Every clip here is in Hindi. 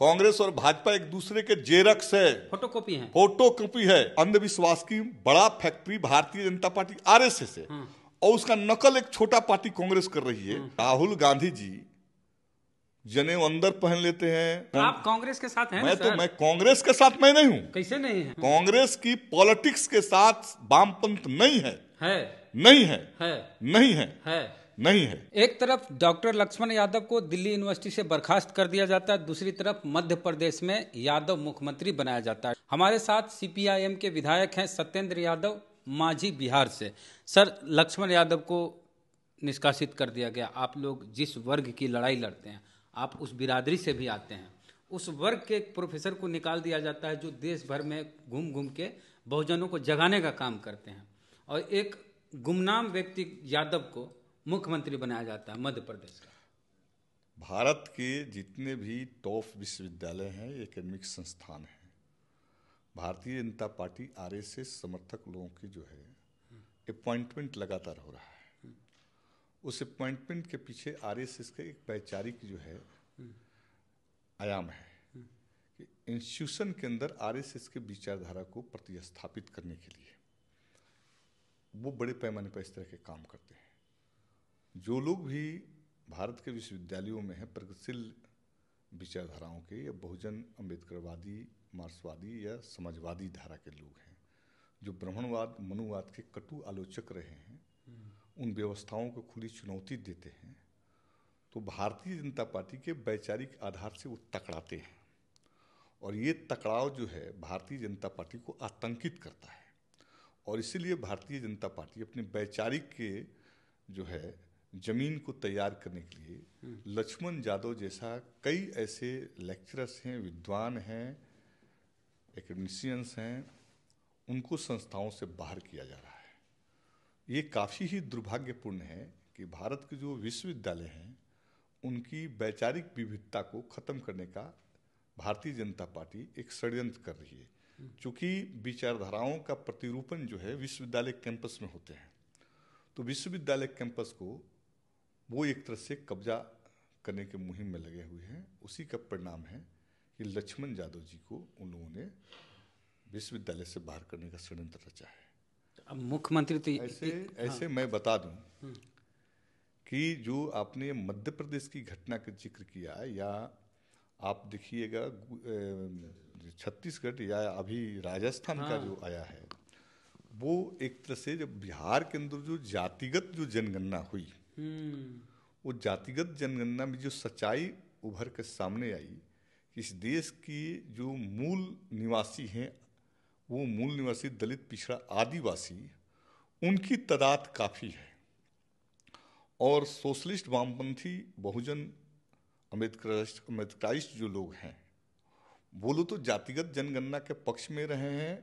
कांग्रेस और भाजपा एक दूसरे के जेरक्स है, फोटोकॉपी है, फोटोकॉपी है। अंधविश्वास की बड़ा factory Bharatiya Janata party RSS है और उसका नकल एक छोटा पार्टी कांग्रेस कर रही है। राहुल गांधी जी जनेऊ अंदर पहन लेते हैं। आप कांग्रेस के साथ हैं? मैं कांग्रेस के साथ मैं नहीं हूँ। कैसे नहीं है? कांग्रेस की पॉलिटिक्स के साथ वामपंथ नहीं है, नहीं है। एक तरफ डॉक्टर लक्ष्मण यादव को दिल्ली यूनिवर्सिटी से बर्खास्त कर दिया जाता है, दूसरी तरफ मध्य प्रदेश में यादव मुख्यमंत्री बनाया जाता है। हमारे साथ सीपीआईएम के विधायक हैं सत्येंद्र यादव, मांझी बिहार से। सर, लक्ष्मण यादव को निष्कासित कर दिया गया। आप लोग जिस वर्ग की लड़ाई लड़ते हैं, आप उस बिरादरी से भी आते हैं, उस वर्ग के एक प्रोफेसर को निकाल दिया जाता है जो देश भर में घूम घूम के बहुजनों को जगाने का काम करते हैं, और एक गुमनाम व्यक्ति यादव को मुख्यमंत्री बनाया जाता है मध्य प्रदेश का। भारत के जितने भी टॉप विश्वविद्यालय हैं, एकेडमिक संस्थान हैं, भारतीय जनता पार्टी आरएसएस समर्थक लोगों की जो है अपॉइंटमेंट लगातार हो रहा है। उस अपॉइंटमेंट के पीछे आरएसएस का एक वैचारिक जो है आयाम है कि इंस्टीट्यूशन के अंदर आरएसएस के विचारधारा को प्रतिस्थापित करने के लिए वो बड़े पैमाने पर इस तरह के काम करते हैं। जो लोग भी भारत के विश्वविद्यालयों में हैं प्रगतिशील विचारधाराओं के या बहुजन अम्बेडकरवादी, मार्क्सवादी या समाजवादी धारा के लोग हैं, जो ब्राह्मणवाद, मनुवाद के कटु आलोचक रहे हैं, उन व्यवस्थाओं को खुली चुनौती देते हैं, तो भारतीय जनता पार्टी के वैचारिक आधार से वो तकड़ाते हैं, और ये तकड़ाव जो है भारतीय जनता पार्टी को आतंकित करता है। और इसीलिए भारतीय जनता पार्टी अपने वैचारिक के जो है ज़मीन को तैयार करने के लिए लक्ष्मण यादव जैसा कई ऐसे लेक्चरर्स हैं, विद्वान हैं, एकेडमिशियंस हैं, उनको संस्थाओं से बाहर किया जा रहा है। ये काफ़ी ही दुर्भाग्यपूर्ण है कि भारत के जो विश्वविद्यालय हैं उनकी वैचारिक विविधता को ख़त्म करने का भारतीय जनता पार्टी एक षड्यंत्र कर रही है। चूँकि विचारधाराओं का प्रतिरूपण जो है विश्वविद्यालय कैंपस में होते हैं, तो विश्वविद्यालय कैंपस को वो एक तरह से कब्जा करने के मुहिम में लगे हुए हैं। उसी का परिणाम है कि लक्ष्मण यादव जी को उन लोगों ने विश्वविद्यालय से बाहर करने का षड्यंत्र रचा है। अब मुख्यमंत्री तो ऐसे मैं बता दूं कि जो आपने मध्य प्रदेश की घटना का जिक्र किया, या आप देखिएगा छत्तीसगढ़ या अभी राजस्थान का जो आया है, वो एक तरह से जब बिहार के अंदर जो जातिगत जो जनगणना हुई, वो जातिगत जनगणना में जो सच्चाई उभर कर सामने आई कि इस देश की जो मूल निवासी हैं, वो मूल निवासी दलित, पिछड़ा, आदिवासी, उनकी तादाद काफ़ी है, और सोशलिस्ट, वामपंथी, बहुजन अम्बेडकराइस्ट जो लोग हैं वो लोग तो जातिगत जनगणना के पक्ष में रहे हैं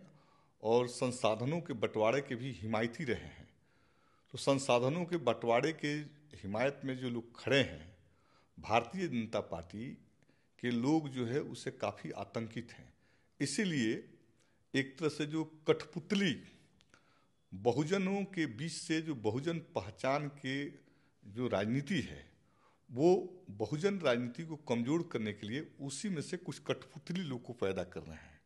और संसाधनों के बंटवारे के भी हिमायती रहे हैं। तो संसाधनों के बंटवारे के हिमायत में जो लोग खड़े हैं, भारतीय जनता पार्टी के लोग जो है उससे काफ़ी आतंकित हैं। इसीलिए एक तरह से जो कठपुतली बहुजनों के बीच से जो बहुजन पहचान के जो राजनीति है, वो बहुजन राजनीति को कमज़ोर करने के लिए उसी में से कुछ कठपुतली लोग को पैदा कर रहे हैं।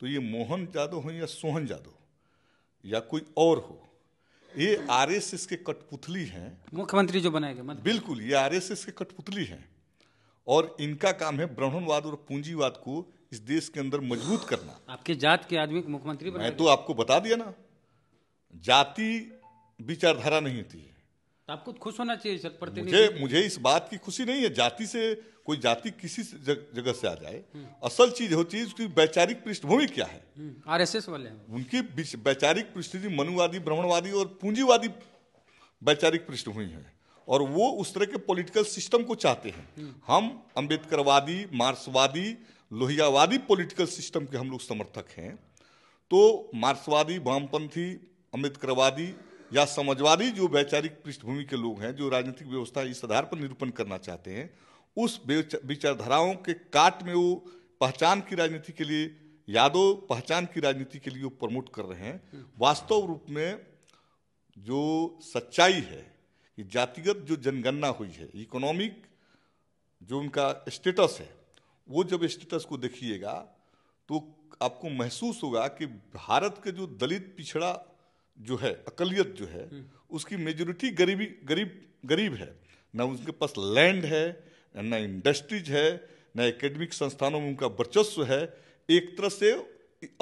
तो ये मोहन यादव हो या सोहन यादव या कोई और हो, ये आरएसएस के कठपुतली हैं। मुख्यमंत्री जो बनाएंगे मतलब बिल्कुल ये आरएसएस के कठपुतली हैं, और इनका काम है ब्राह्मणवाद और पूंजीवाद को इस देश के अंदर मजबूत करना। आपके जात के आदमी को मुख्यमंत्री बनाएंगे? मैं तो आपको बता दिया ना, जाति विचारधारा नहीं होती है। तो आपको खुश होना चाहिए सर प्रतिनिधि। मुझे इस बात की खुशी नहीं है, जाति से कोई जाति किसी जगह से आ जाए, असल चीज होती है उसकी वैचारिक पृष्ठभूमि क्या है। आरएसएस वाले हैं, उनकी वैचारिक पृष्ठभूमि मनुवादी, ब्राह्मणवादी और पूंजीवादी वैचारिक पृष्ठभूमि है, और वो उस तरह के पॉलिटिकल सिस्टम को चाहते हैं। हम अम्बेडकरवादी, मार्क्सवादी, लोहियावादी पॉलिटिकल सिस्टम के हम लोग समर्थक हैं। तो मार्क्सवादी, वामपंथी, अम्बेडकरवादी या समाजवादी जो वैचारिक पृष्ठभूमि के लोग हैं, जो राजनीतिक व्यवस्था इस आधार पर निरूपण करना चाहते हैं, उस विचारधाराओं के काट में वो पहचान की राजनीति के लिए, यादव पहचान की राजनीति के लिए वो प्रमोट कर रहे हैं। वास्तव रूप में जो सच्चाई है कि जातिगत जो जनगणना हुई है, इकोनॉमिक जो उनका स्टेटस है, वो जब स्टेटस को देखिएगा तो आपको महसूस होगा कि भारत के जो दलित पिछड़ा जो है, अकलियत जो है, उसकी मेजोरिटी गरीब है। ना उनके पास लैंड है, ना इंडस्ट्रीज है, ना एकेडमिक संस्थानों में उनका वर्चस्व है। एक तरह से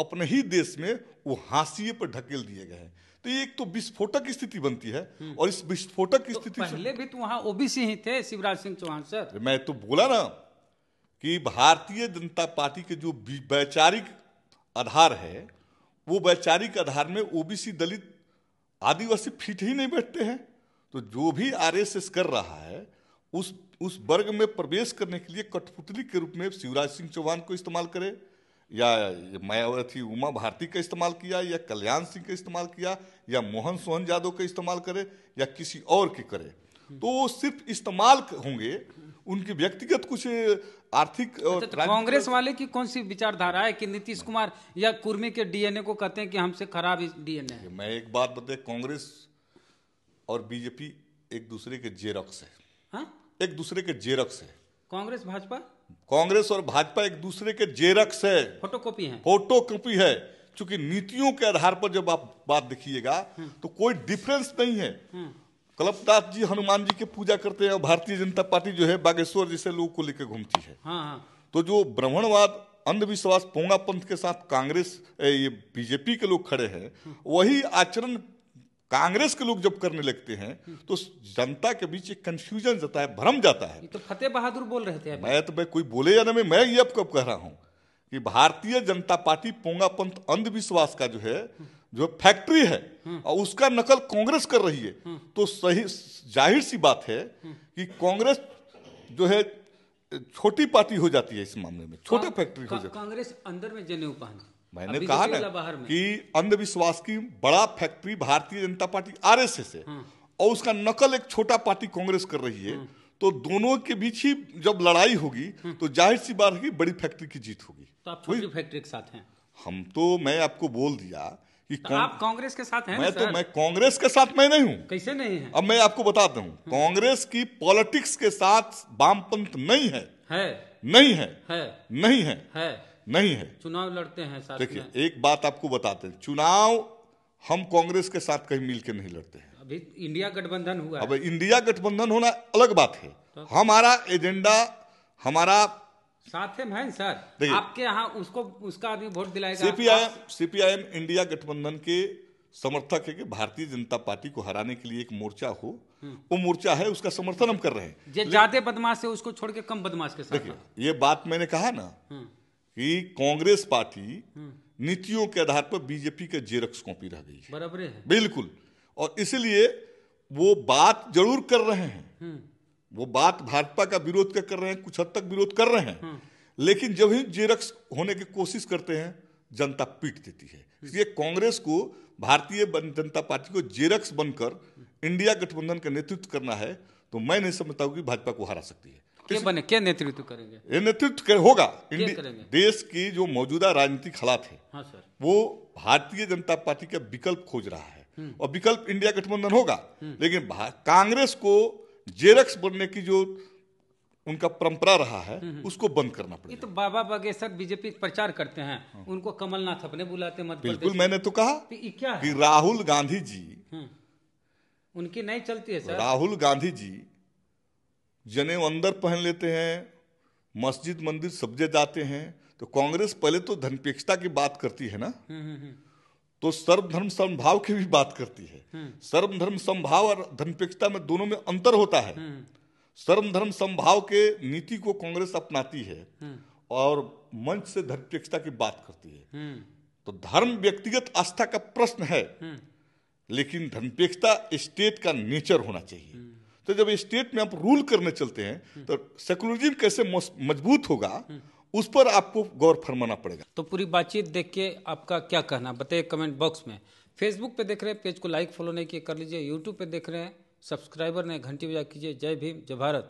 अपने ही देश में वो हाशिए पर ढकेल दिए गए हैं। तो ये एक तो विस्फोटक स्थिति बनती है। और इस विस्फोटक स्थिति पहले भी तो वहाँ ओबीसी ही थे शिवराज सिंह चौहान सर। मैं तो बोला ना कि भारतीय जनता पार्टी के जो वैचारिक आधार है, वो वैचारिक आधार में ओबीसी, दलित, आदिवासी फिट ही नहीं बैठते हैं। तो जो भी आरएसएस कर रहा है उस वर्ग में प्रवेश करने के लिए कठपुतली के रूप में शिवराज सिंह चौहान को इस्तेमाल करे, या मायावती उमा भारती का इस्तेमाल किया, या कल्याण सिंह का इस्तेमाल किया, या मोहन यादव का इस्तेमाल करे, या किसी और के करे, तो सिर्फ इस्तेमाल होंगे। उनके व्यक्तिगत कुछ आर्थिक और कांग्रेस वाले की कौन सी विचारधारा है कि नीतीश कुमार या कुर्मी के डीएनए को कहते हैं कि हमसे खराब डीएनए है। मैं एक बात बताए, कांग्रेस और बीजेपी एक दूसरे के जेरॉक्स है। हा? एक दूसरे के जेरॉक्स है। कांग्रेस भाजपा, कांग्रेस और भाजपा एक दूसरे के जेरॉक्स है, फोटोकॉपी है, फोटोकॉपी है। चूंकि नीतियों के आधार पर जब आप बात देखिएगा तो कोई डिफरेंस नहीं है। कल्पनाथ जी हनुमान जी की पूजा करते हैं और भारतीय जनता पार्टी जो है बागेश्वर जैसे लोगों को लेकर घूमती है। तो जो ब्राह्मणवाद, अंधविश्वास, पोंगापंथ के साथ कांग्रेस, ये बीजेपी के लोग खड़े हैं, वही आचरण कांग्रेस के लोग जब करने लगते हैं तो जनता के बीच एक कंफ्यूजन जाता है, भ्रम जाता है। तो फतेह बहादुर बोल रहे थे। मैं कोई बोले या ना, मैं ये आपको कह रहा हूँ कि भारतीय जनता पार्टी पोंगापंथ, अंधविश्वास का जो फैक्ट्री है और उसका नकल कांग्रेस कर रही है। तो सही जाहिर सी बात है कि कांग्रेस जो है छोटी पार्टी हो जाती है इस मामले में, छोटा फैक्ट्री हो जाती है। कांग्रेस अंदर में जनेऊ पहना, मैंने कहा ना कि अंधविश्वास की बड़ा factory Bharatiya Janata party RSS है और उसका नकल एक छोटा पार्टी कांग्रेस कर रही है। तो दोनों के बीच ही जब लड़ाई होगी तो जाहिर सी बात है कि बड़ी फैक्ट्री की जीत होगी। तो आप छोटी फैक्ट्री के साथ हैं। हम तो, मैं आपको बोल दिया तो आप कांग्रेस के साथ हैं। मैं कांग्रेस के साथ मैं नहीं हूँ। कैसे नहीं है? अब मैं आपको बताता हूँ, कांग्रेस की पॉलिटिक्स के साथ वामपंथ नहीं है, नहीं है। चुनाव लड़ते हैं साथ। देखिए एक बात आपको बताते हैं, चुनाव हम कांग्रेस के साथ कहीं मिलकर नहीं लड़ते हैं। अभी इंडिया गठबंधन हुआ। अब इंडिया गठबंधन होना अलग बात है, हमारा एजेंडा हमारा साथ है सर। आपके यहाँ उसको उसका आदमी वोट दिलाएगा। सीपीआईएम इंडिया गठबंधन के समर्थक है कि भारतीय जनता पार्टी को हराने के लिए एक मोर्चा हो, वो मोर्चा है, उसका समर्थन हम कर रहे हैं। जो ज्यादा बदमाश है उसको छोड़ के कम बदमाश के साथ। देखिए ये बात मैंने कहा ना कि कांग्रेस पार्टी नीतियों के आधार पर बीजेपी के जेरक्स कॉपी रह गई है, बराबर है, बिल्कुल। और इसलिए वो बात जरूर कर रहे हैं, वो बात भाजपा का विरोध कर रहे हैं, कुछ हद तक विरोध कर रहे हैं, लेकिन जब ही जेरक्स होने की कोशिश करते हैं जनता पीट देती है। इसलिए कांग्रेस को, भारतीय जनता पार्टी को जेरक्स बनकर इंडिया गठबंधन का नेतृत्व करना है। तो मैं नहीं समझता हूँ कि भाजपा को हरा सकती है। क्या नेतृत्व करेंगे? ये नेतृत्व होगा देश की जो मौजूदा राजनीतिक हालात है। हाँ सर। वो भारतीय जनता पार्टी का विकल्प खोज रहा है और विकल्प इंडिया गठबंधन होगा। लेकिन कांग्रेस को जेरक्स बनने की जो उनका परंपरा रहा है उसको बंद करना पड़ेगा। तो बाबा बघेल बीजेपी प्रचार करते हैं, उनको कमलनाथ अपने बुलाते मत। बिल्कुल, मैंने तो कहा कि राहुल गांधी जी उनकी नहीं चलती है सर। राहुल गांधी जी जनेऊ अंदर पहन लेते हैं, मस्जिद मंदिर सब्जे जाते हैं। तो कांग्रेस पहले तो धर्मनिरपेक्षता की बात करती है ना, तो सर्वधर्म समभाव की भी बात करती है। सर्वधर्म समभाव और धर्मनिरपेक्षता में दोनों में अंतर होता है। सर्वधर्म समभाव के नीति को कांग्रेस अपनाती है और मंच से धर्मनिरपेक्षता की बात करती है। तो धर्म व्यक्तिगत आस्था का प्रश्न है, लेकिन धर्मनिरपेक्षता स्टेट का नेचर होना चाहिए। तो जब स्टेट में आप रूल करने चलते हैं तो सेकुलरिज्म कैसे मजबूत होगा, उस पर आपको गौर फरमाना पड़ेगा। तो पूरी बातचीत देख के आपका क्या कहना बताइए कमेंट बॉक्स में। फेसबुक पे देख रहे हैं, पेज को लाइक फॉलो नहीं किया कर लीजिए। यूट्यूब पे देख रहे हैं, सब्सक्राइबर ने घंटी बजा कीजिए। जय भीम, जय भारत।